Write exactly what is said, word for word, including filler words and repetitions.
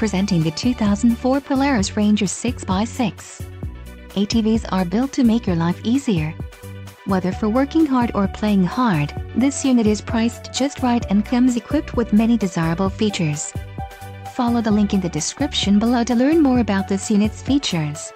presenting the two thousand four Polaris Ranger six by six. A T Vs are built to make your life easier. Whether for working hard or playing hard, this unit is priced just right and comes equipped with many desirable features. Follow the link in the description below to learn more about this unit's features.